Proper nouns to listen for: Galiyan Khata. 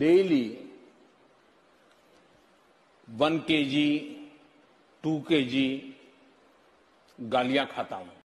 Daily 1 kg, 2 kg गालियां खाता हूं।